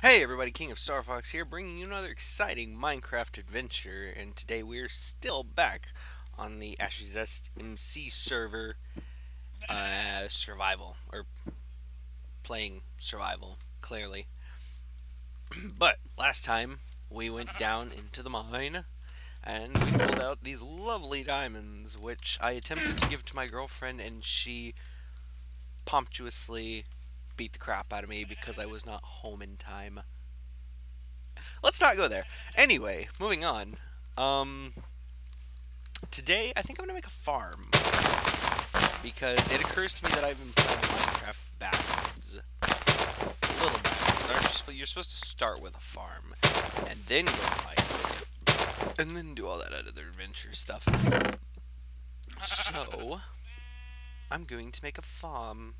Hey everybody, King of Star Fox here, bringing you another exciting Minecraft adventure, and today we're still back on the Ashy Zest MC server, playing survival, clearly. But last time we went down into the mine, and we pulled out these lovely diamonds, which I attempted to give to my girlfriend, and she pompously beat the crap out of me because I was not home in time. Let's not go there. Anyway, moving on. Today I think I'm gonna make a farm because it occurs to me that I've been playing Minecraft backwards. A little backwards. You're supposed to start with a farm and then go mine and then do all that other adventure stuff. So I'm going to make a farm.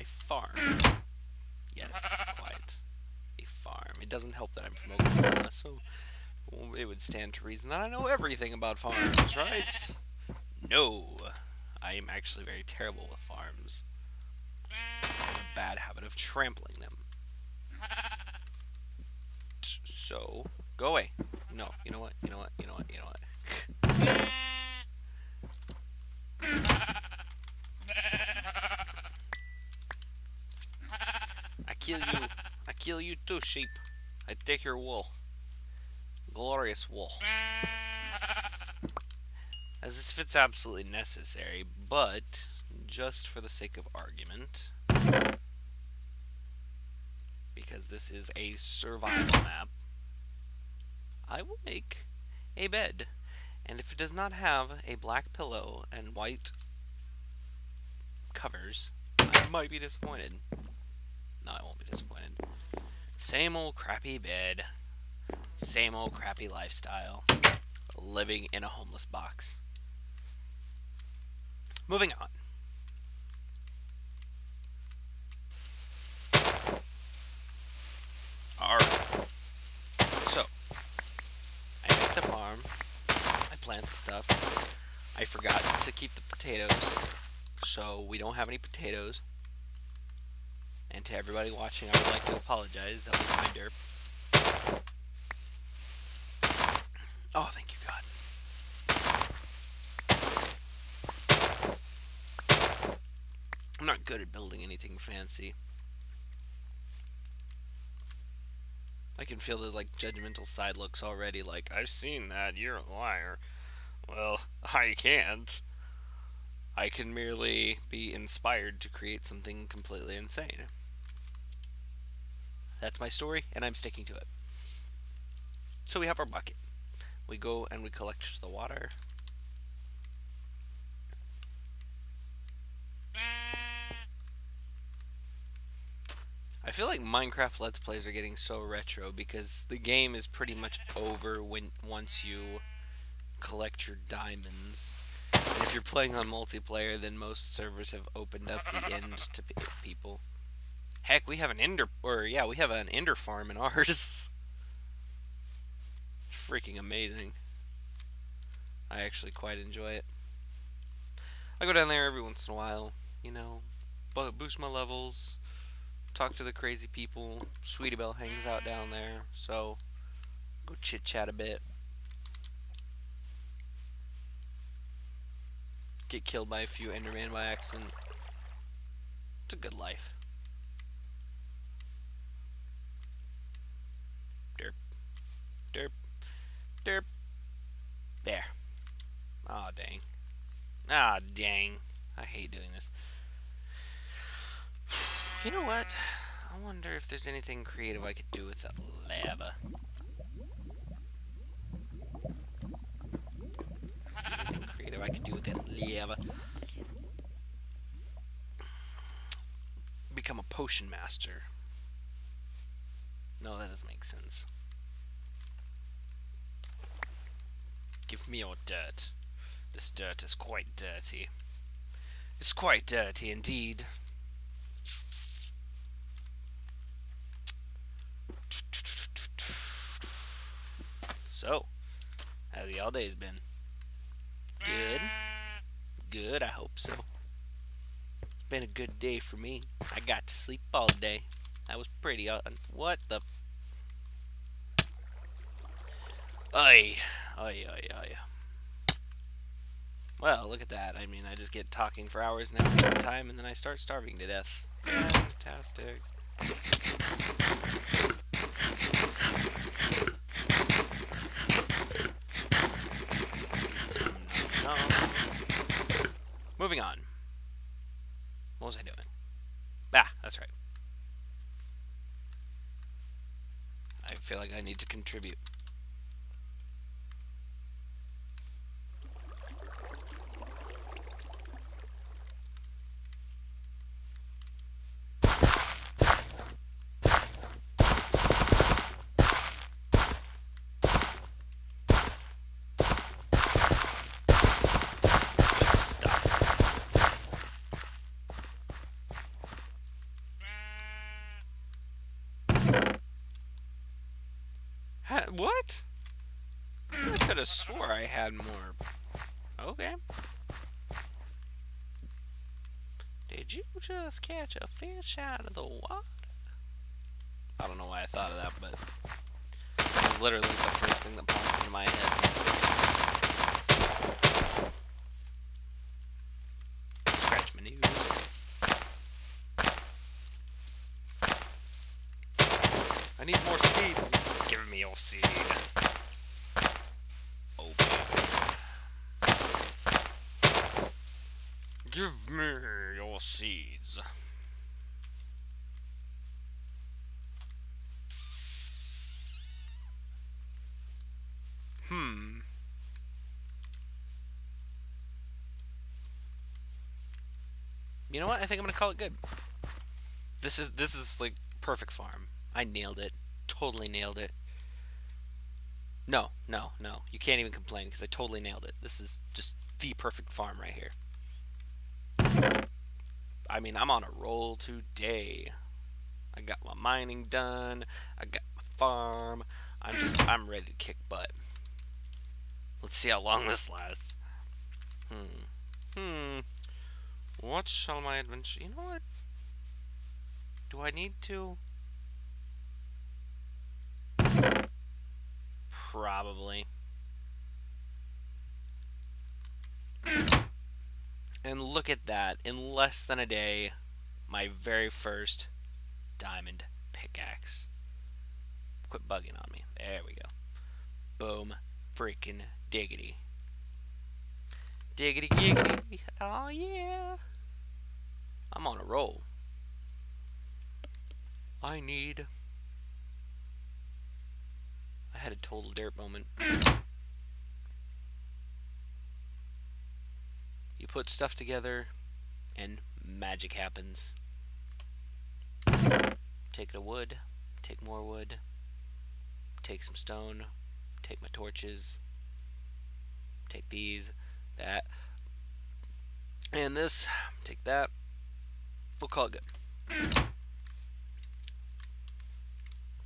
A farm. Yes, quite. A farm. It doesn't help that I'm from Oklahoma, so it would stand to reason that I know everything about farms, right? No. I am actually very terrible with farms. I have a bad habit of trampling them. So, go away. No, you know what? You know what? You know what? You know what? Kill you. I kill you too, sheep. I take your wool. Glorious wool. As if it's absolutely necessary, but just for the sake of argument, because this is a survival map, I will make a bed. And if it does not have a black pillow and white covers, I might be disappointed. No, I won't be disappointed. Same old crappy bed. Same old crappy lifestyle. Living in a homeless box. Moving on. Alright. So, I make the farm. I plant the stuff. I forgot to keep the potatoes, so we don't have any potatoes. And to everybody watching, I would like to apologize. That was my derp. Oh, thank you, God. I'm not good at building anything fancy. I can feel those, like, judgmental side looks already. Like, I've seen that. You're a liar. Well, I can't. I can merely be inspired to create something completely insane. That's my story, and I'm sticking to it. So we have our bucket. We go and we collect the water. I feel like Minecraft Let's Plays are getting so retro because the game is pretty much over when once you collect your diamonds. And if you're playing on multiplayer, then most servers have opened up the end to people. Heck, we have an ender, we have an ender farm in ours. It's freaking amazing. I actually quite enjoy it. I go down there every once in a while, you know, boost my levels, talk to the crazy people. Sweetie Belle hangs out down there, so go chit chat a bit. Get killed by a few Enderman by accident. It's a good life. Derp, derp. There. Aw, dang. Aw, dang. I hate doing this. You know what? I wonder if there's anything creative I could do with that lava. Anything creative I could do with that lava. Become a potion master. No, that doesn't make sense. Give me your dirt. This dirt is quite dirty. It's quite dirty indeed. So, how's y'all days been? Good. Good, I hope so. It's been a good day for me. I got to sleep all day. That was pretty what the... Oi. Oi, oi, oi. Well, look at that. I mean, I just get talking for hours now at the time, and then I start starving to death. Fantastic. No. Moving on. What was I doing? Ah, that's right. I feel like I need to contribute. What? I could have swore I had more. Okay. Did you just catch a fish out of the water? I don't know why I thought of that, but it was literally the first thing that popped into my head. Scratch my nose. I need more seeds. Give me your seed. Oh, baby. Give me your seeds. You know what? I think I'm gonna call it good. This is like perfect farm. I nailed it. Totally nailed it. No, no, no. You can't even complain because I totally nailed it. This is just the perfect farm right here. I mean, I'm on a roll today. I got my mining done. I got my farm. I'm ready to kick butt. Let's see how long this lasts. What shall my adventure... You know what? Do I need to... Probably. And look at that. In less than a day, my very first diamond pickaxe. Quit bugging on me. There we go. Boom. Freaking diggity. Diggity giggity. Oh, yeah. I'm on a roll. I need... I had a total dirt moment. You put stuff together, and magic happens. Take the wood, take more wood, take some stone, take my torches, take these, that, and this, take that. We'll call it good.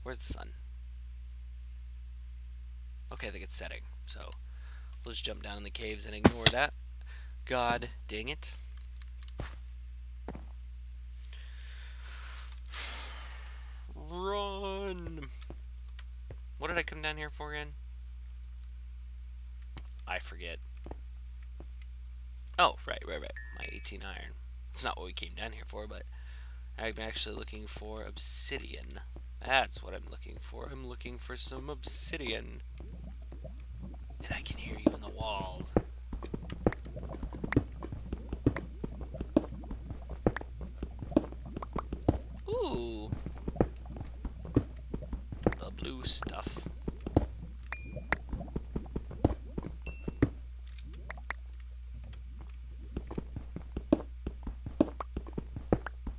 Where's the sun? Okay, I think it's setting, so we'll just jump down in the caves and ignore that. God dang it. Run! What did I come down here for again? I forget. Oh, right. My 18 iron. That's not what we came down here for, but I'm actually looking for obsidian. That's what I'm looking for. I'm looking for some obsidian. And I can hear you in the walls. Ooh. The blue stuff.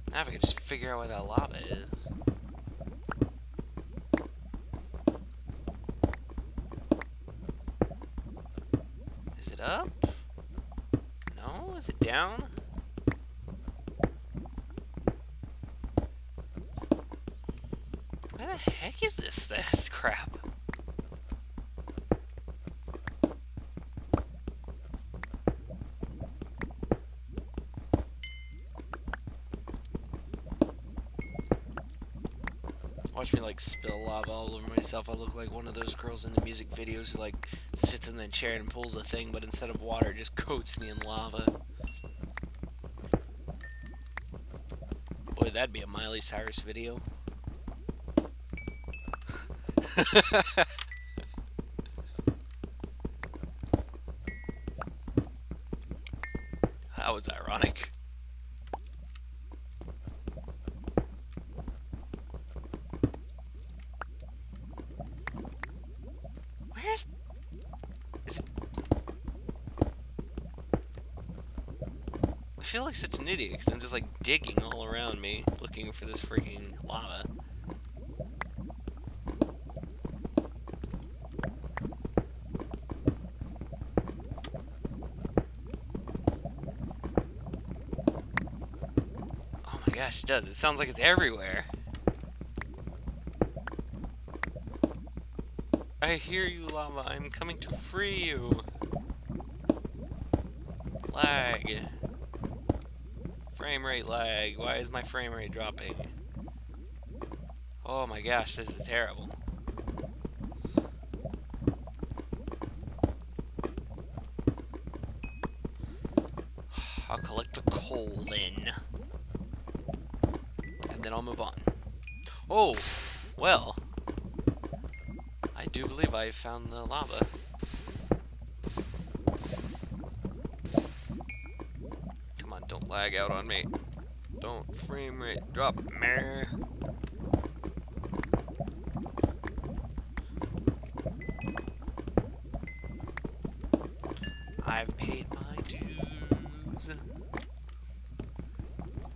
Now if I could just figure out where that lava is. Up? No? Is it down? Where the heck is this crap? Watch me like spill lava all over myself. I look like one of those girls in the music videos who like sits in the chair and pulls a thing, but instead of water, it just coats me in lava. Boy, that'd be a Miley Cyrus video. That was ironic. I feel like such an idiot because I'm just like digging all around me looking for this freaking lava. Oh my gosh, it does. It sounds like it's everywhere. I hear you, lava. I'm coming to free you. Lag. Frame rate lag. Why is my frame rate dropping? Oh my gosh, this is terrible. I'll collect the coal then. And then I'll move on. Oh, well. I do believe I found the lava. Lag out on me. Don't frame rate drop me. I've paid my dues.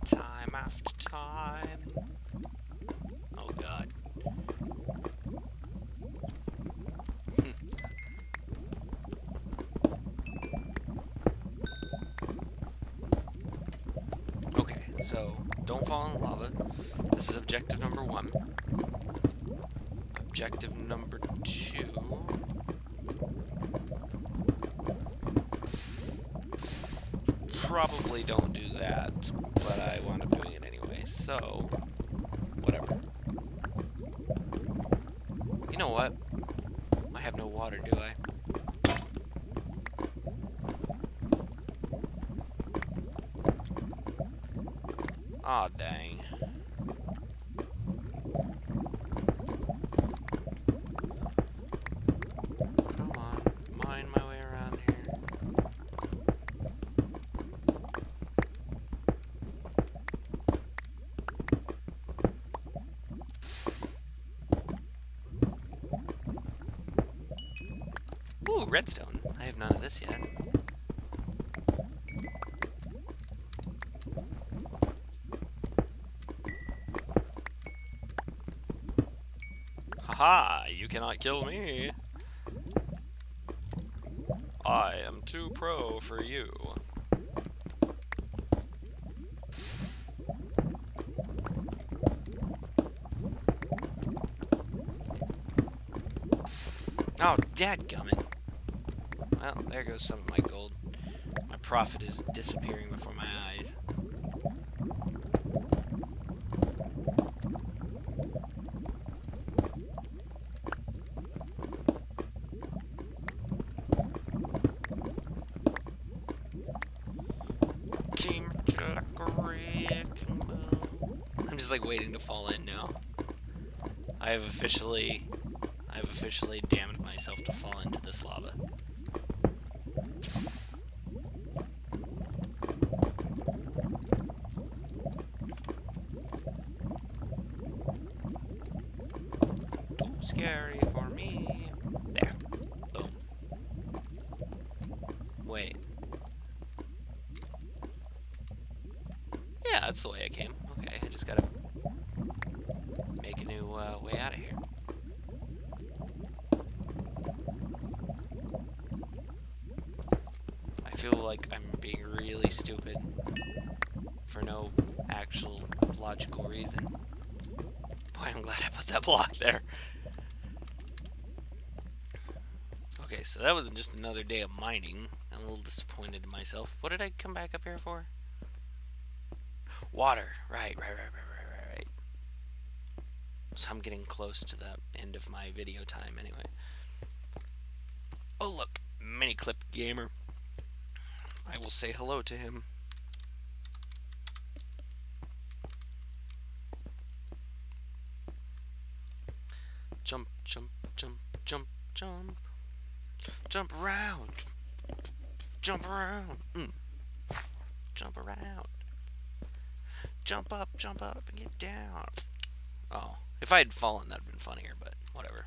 Time after time. Oh god. So, don't fall in lava. This is objective number 1. Objective number 2. Probably don't do that, but I wound up doing it anyway, so whatever. You know what? I have no water, do I? Aw, dang. Come on, mine my way around here. Ooh, redstone. I have none of this yet. Haha, you cannot kill me. I am too pro for you. Oh, dadgummit. Well, there goes some of my gold. My profit is disappearing before my eyes. I'm just like waiting to fall in now. I have officially damned myself to fall into this lava. Too scary for me. There. Boom. Wait. Yeah, that's the way I came. Okay, I just gotta make a new way out of here. I feel like I'm being really stupid for no actual logical reason. Boy, I'm glad I put that block there. Okay, so that was just another day of mining. I'm a little disappointed in myself. What did I come back up here for? Water. Right. So I'm getting close to the end of my video time anyway. Oh look, Miniclip Gamer. I will say hello to him. Jump, jump, jump, jump, jump. Jump around. Jump around. Jump around. Jump up, and get down. Oh, if I had fallen, that'd been funnier, but whatever.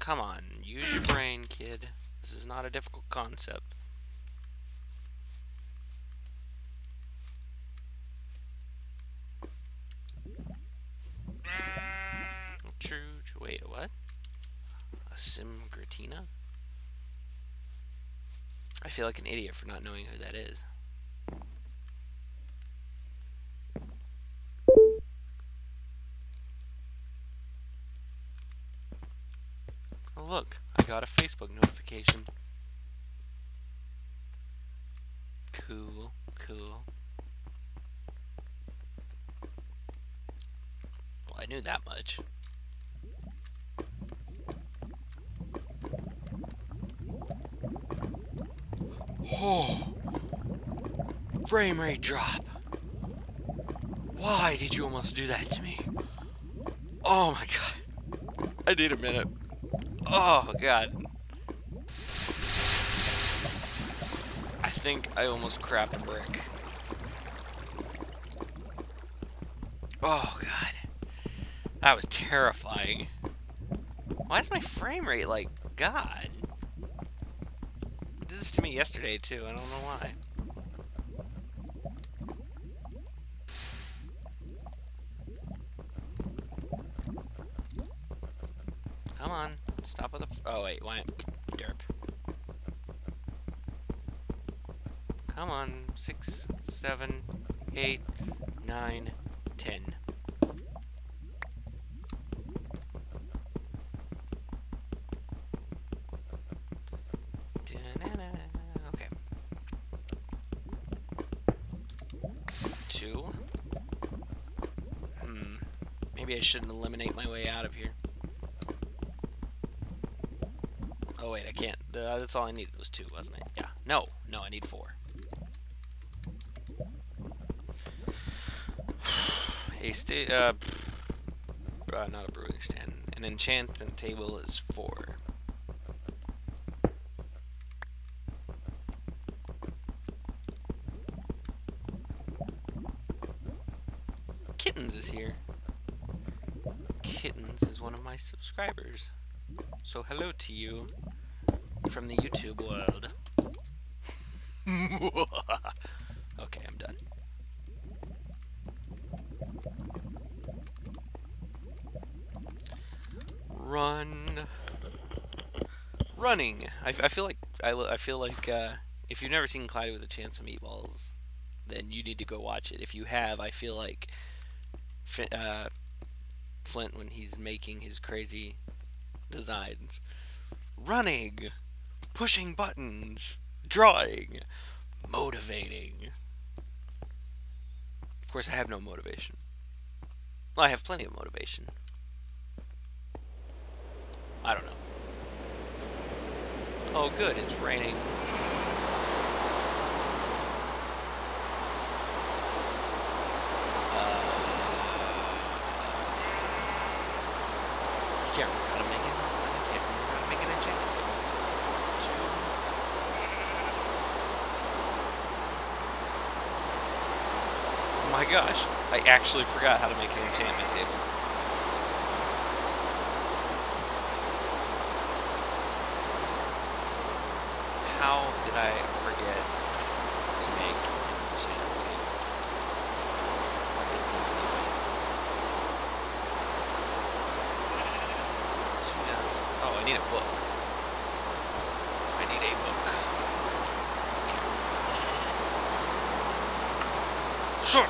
Come on, use your brain, kid. This is not a difficult concept. Wait, what? A Sim Gratina? I feel like an idiot for not knowing who that is. Oh, look, I got a Facebook notification. Cool, cool. Well, I knew that much. Oh, frame rate drop. Why did you almost do that to me? Oh my god. I need a minute. Oh god. I think I almost crapped a brick. Oh god. That was terrifying. Why is my frame rate like god? This to me yesterday too. I don't know why. Come on, stop with the. Oh wait, why? Derp. Come on, 6, 7, 8, 9, 10. Okay. 2. Maybe I shouldn't eliminate my way out of here. Oh wait, I can't. That's all I needed was 2, wasn't it? Yeah. No. No, I need 4. Not a brewing stand. An enchantment table is 4. Kittens is here. Kittens is one of my subscribers. So hello to you from the YouTube world. Okay, I'm done. Run. Running. I feel like if you've never seen Cloudy with a Chance of Meatballs, then you need to go watch it. If you have, I feel like Flint, when he's making his crazy designs, running, pushing buttons, drawing, motivating. Of course, I have no motivation. Well, I have plenty of motivation. I don't know. Oh, good, it's raining. I can't remember how to make it. I can't remember how to make an enchantment table. 2. Oh my gosh, I actually forgot how to make an enchantment table. How did I forget to make an enchantment table? What is this noise? Oh, I need a book. I need a book. Sure.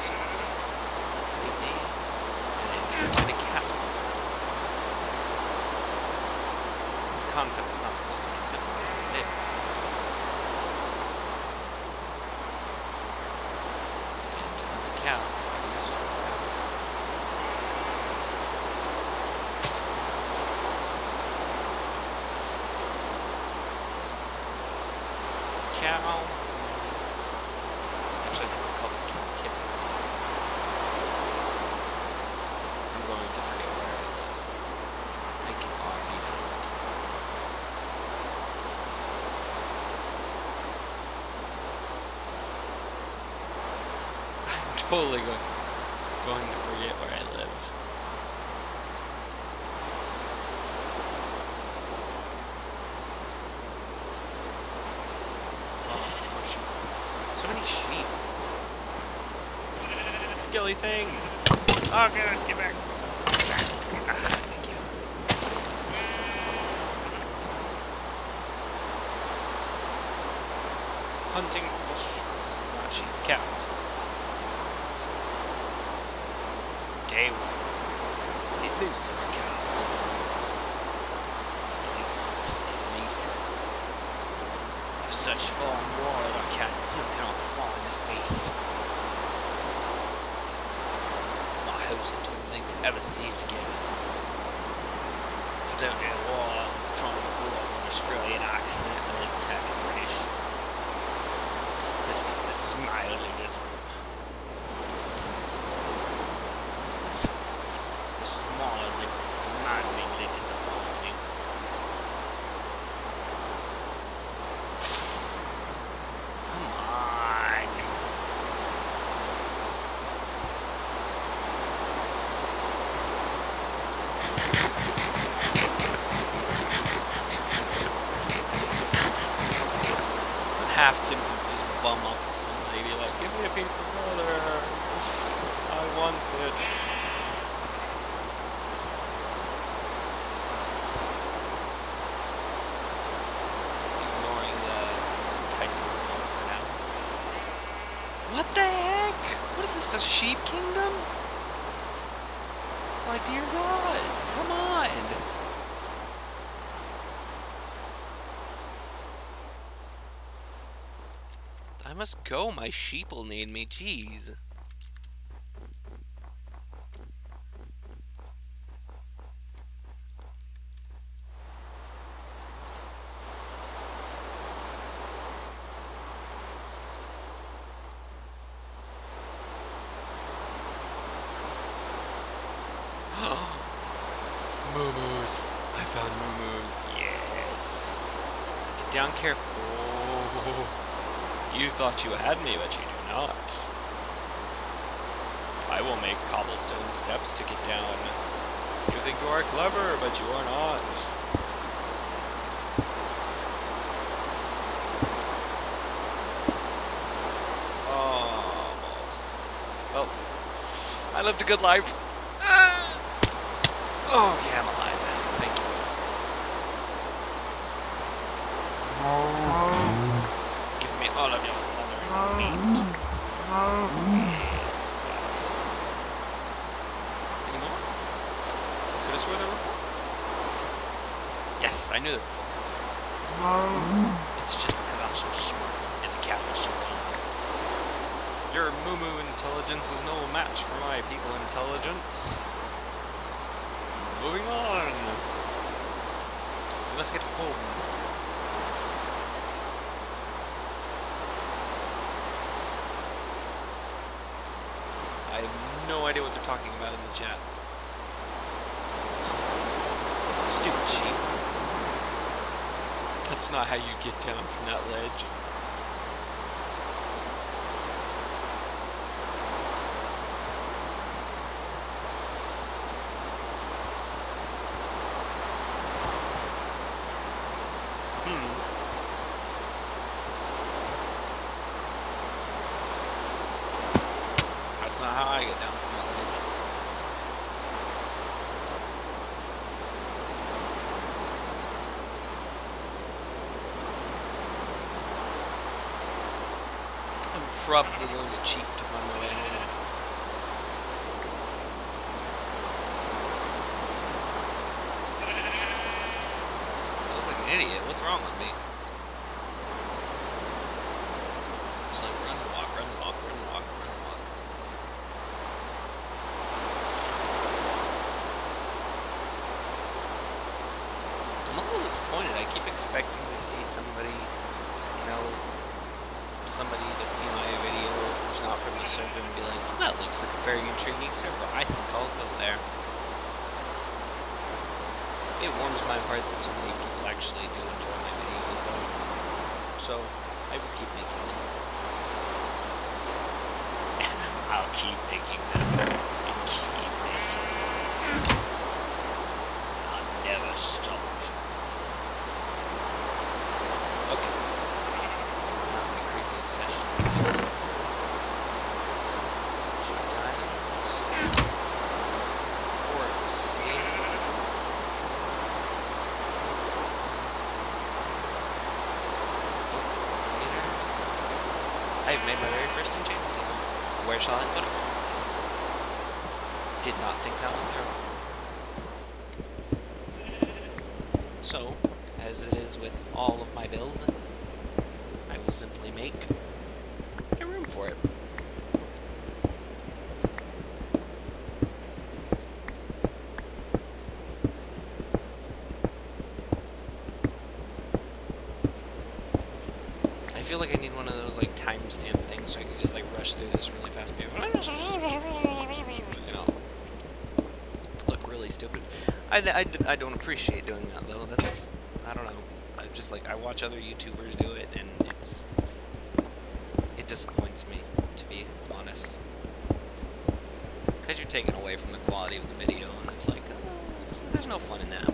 So concept is not supposed to be as difficult as it is. And it turns out this one. Cow. Actually, I think we'll call this cow Tip. I'm going to forget where I live. Make it RB for it. I'm totally going to forget where I live. Skilly thing! Oh god, get back! Thank you. Hunting for she cows. Day one. Elusive cows. Elusive to say the least. I've searched for and roared, I cast still cannot find this beast. Into a link to ever see it again. I don't know why I'm trying to pull off an Australian accent and it's turning British. This is mildly visible. This is mildly disappointing. Half tempted to just bum up to some lady like, give me a piece of leather, I want it. Ignoring the enticing one for now. What the heck? What is this, the sheep kingdom? My dear God, come on! I must go, my sheep'll need me, jeez. Moo-moos. I found moo-moos. Yes. Get down careful. You thought you had me, but you do not. I will make cobblestone steps to get down. You think you are clever, but you are not. Oh, balls. Well, I lived a good life. Oh, yeah, I'm alive. Thank you. All of your leather and meat. Yes, but... Any more? Could I swear there were four? Yes, I knew there were four. It's just because I'm so smart and the cat was so long. Your moo-moo intelligence is no match for my people intelligence. Moving on. Let's get home. I have no idea what they're talking about in the chat. Stupid sheep. That's not how you get down from that ledge. That's not how I get down from that ledge. I'm probably going to cheat to find my way out. That looks like idiot. What's wrong with me? Just like run and walk, run and walk, run and walk, run and walk. I'm a little disappointed. I keep expecting to see somebody, you know, somebody to see my video who's not from the server and be like, well, that looks like a very intriguing server. I think I'll go there. It warms my heart that so many people actually do enjoy my videos, though. So, I will keep making them. I'll keep making them. And keep making them. I'll never stop. Okay. Not my creepy obsession. Two diamonds. Orbs. See? I've made my very first enchantment table. Where shall I put it? Did not think that one through. So, as it is with all of my builds, I will simply make a room for it. I feel like I need one of those like timestamp things so I can just like rush through this really fast. You know, look really stupid. I don't appreciate doing that though. That's, I don't know. I just like, I watch other YouTubers do it and it disappoints me, to be honest. Because you're taken away from the quality of the video and it's like, there's no fun in that.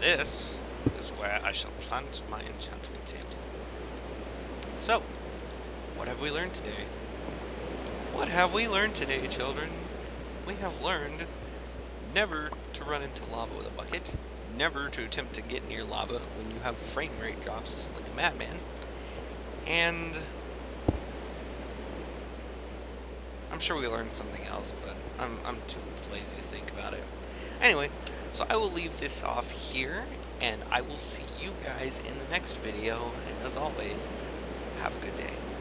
This is where I shall plant my enchantment table. So, what have we learned today? What have we learned today, children? We have learned never to run into lava with a bucket, never to attempt to get near lava when you have frame rate drops like a madman, and I'm sure we learned something else, but I'm too lazy to think about it. Anyway, so I will leave this off here, and I will see you guys in the next video, and as always, have a good day.